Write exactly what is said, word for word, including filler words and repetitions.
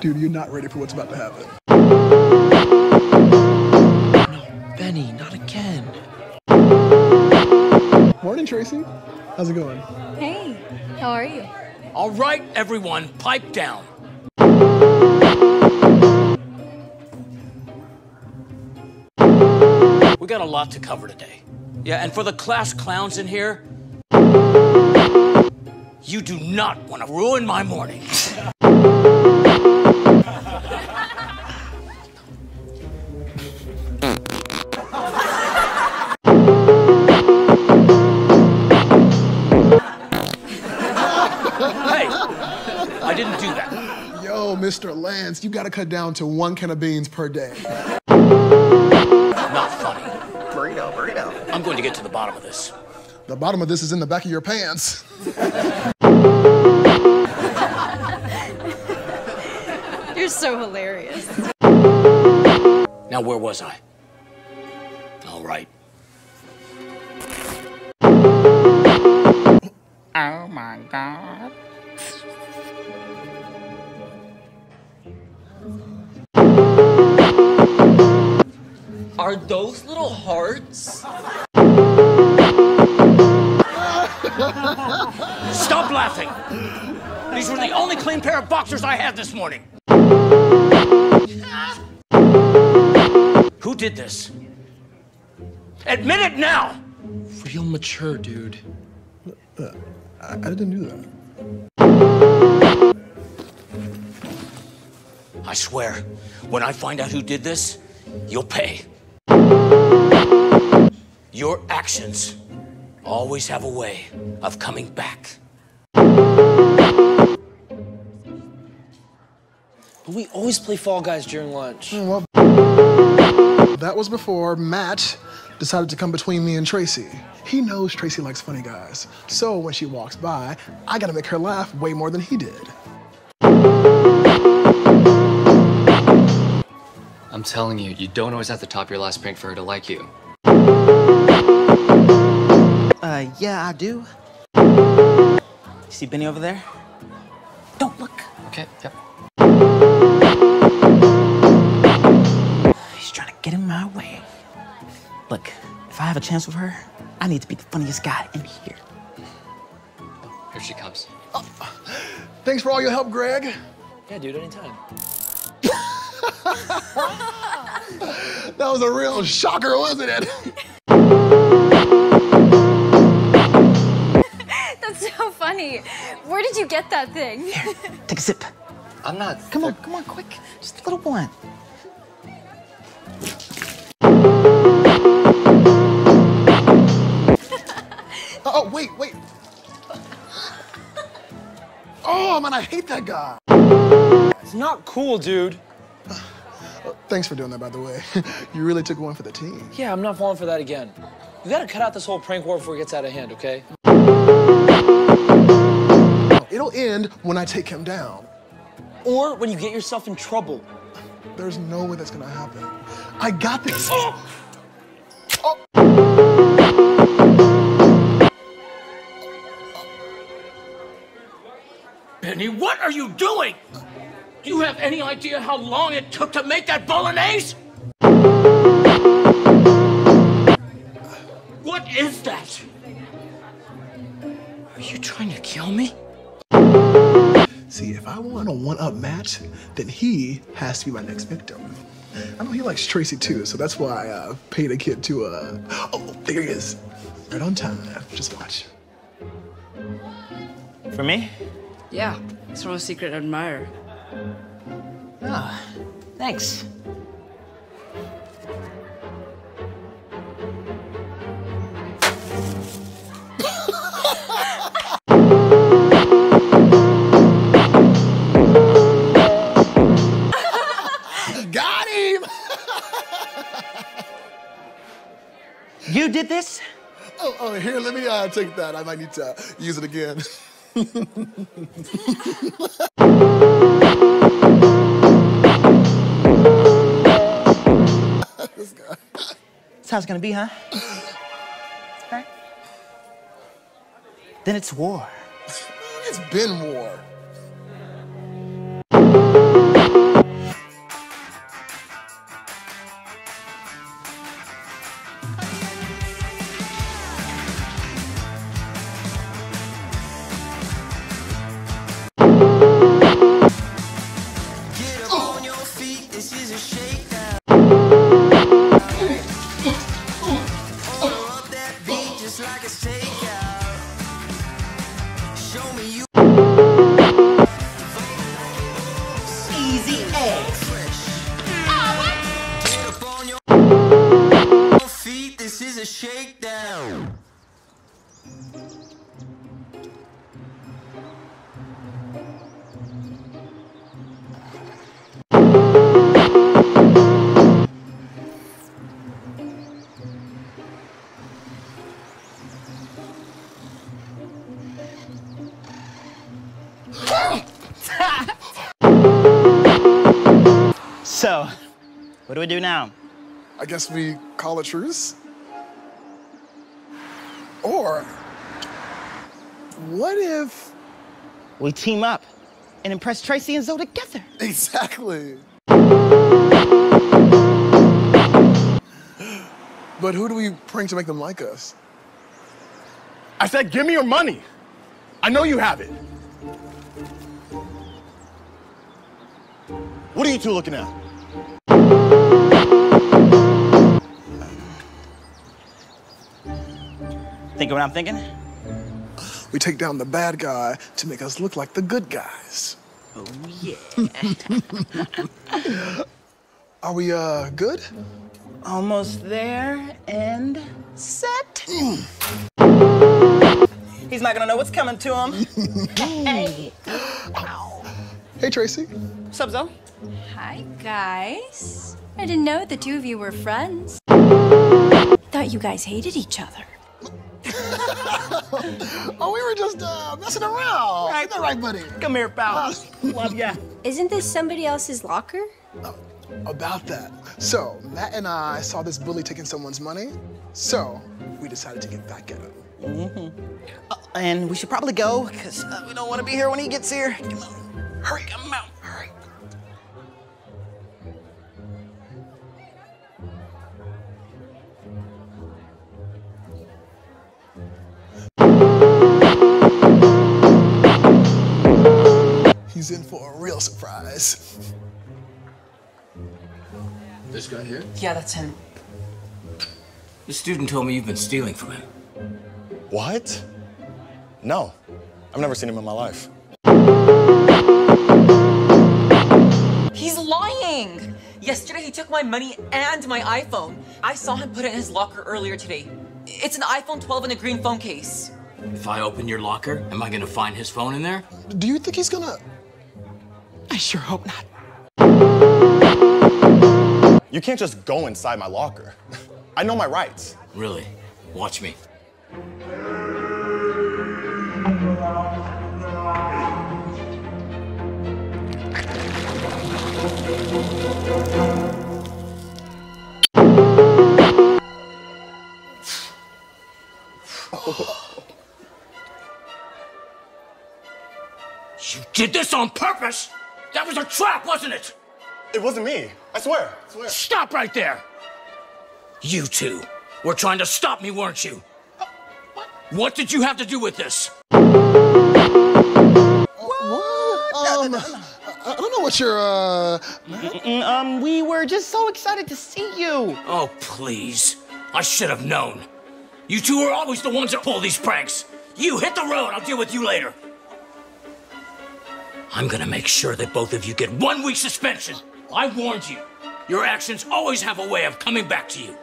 Dude, you're not ready for what's about to happen. No, Benny, not again. Morning, Tracy. How's it going? Hey, how are you? All right, everyone, pipe down. We got a lot to cover today. Yeah, and for the class clowns in here, you do not want to ruin my morning. Hey, I didn't do that. Yo, Mister Lance, you gotta cut down to one can of beans per day. Not funny. Burrito, burrito. I'm going to get to the bottom of this. The bottom of this is in the back of your pants. You're so hilarious. Now, where was I? All right. Oh my God. Are those little hearts? Stop laughing! These were the only clean pair of boxers I had this morning! Who did this? Admit it now! Real mature, dude. Uh, I, I didn't do that. I swear, when I find out who did this, you'll pay. Your actions always have a way of coming back. But we always play Fall Guys during lunch. Mm, well, that was before Matt decided to come between me and Tracy. He knows Tracy likes funny guys. So when she walks by, I gotta make her laugh way more than he did. I'm telling you, you don't always have to top your last prank for her to like you. Uh, yeah, I do. You see Benny over there? Don't look. Okay, yep. She's trying to get in my way. Look, if I have a chance with her, I need to be the funniest guy in here. Oh, here she comes. Oh. Thanks for all your help, Greg. Yeah, dude, anytime. That was a real shocker, wasn't it? So funny. Where did you get that thing? Here, take a sip. I'm not. Come on, come on, quick. Just a little one. Oh, wait, wait. Oh, man, I hate that guy. It's not cool, dude. Thanks for doing that, by the way. You really took one for the team. Yeah, I'm not falling for that again. You gotta cut out this whole prank war before it gets out of hand, okay? It'll end when I take him down. Or when you get yourself in trouble. There's no way that's gonna happen. I got this. Oh. Oh. Benny, what are you doing? Do you have any idea how long it took to make that bolognese? What is that? Are you trying to kill me? See, if I want a one-up Matt, then he has to be my next victim. I know he likes Tracy too, so that's why I uh, paid a kid to, uh... oh, there he is. Right on time. Just watch. For me? Yeah, it's from a secret admirer. Ah, thanks. You did this? Oh, oh, here, let me uh, take that. I might need to uh, use it again. This guy. That's how it's gonna be, huh? Right. Then it's war. It's been war. Shakedown. So, what do we do now? I guess we call a truce? Or, what if we team up and impress Tracy and Zoe together? Exactly. But who do we prank to make them like us? I said, give me your money. I know you have it. What are you two looking at? Think of what I'm thinking? We take down the bad guy to make us look like the good guys. Oh, yeah. Are we, uh, good? Almost there and set. Mm. He's not gonna know what's coming to him. Hey. Hey, Tracy. What's up, Zoe? Hi, guys. I didn't know the two of you were friends. Thought you guys hated each other. Oh, we were just uh, messing around. Right. Isn't that right, buddy? Come here, pal. Love ya. Isn't this somebody else's locker? Uh, about that. So, Matt and I saw this bully taking someone's money, so we decided to get back at him. Mm-hmm. Uh, and we should probably go, because uh, we don't want to be here when he gets here. Come on. Hurry, come out. Hurry. He's in for a real surprise. This guy here? Yeah, that's him. The student told me you've been stealing from him. What? No. I've never seen him in my life. He's lying! Yesterday he took my money and my iPhone. I saw him put it in his locker earlier today. It's an iPhone twelve in a green phone case. If I open your locker, am I gonna find his phone in there? Do you think he's gonna... I sure hope not. You can't just go inside my locker. I know my rights. Really? Watch me. You did this on purpose? That was a trap, wasn't it? It wasn't me. I swear. I swear. Stop right there. You two were trying to stop me, weren't you? Uh, what? What did you have to do with this? Uh, what? Um, I don't know what you're, uh... Um, we were just so excited to see you. Oh, please. I should have known. You two are always the ones that pull these pranks. You hit the road. I'll deal with you later. I'm gonna make sure that both of you get one week suspension. I warned you. Your actions always have a way of coming back to you.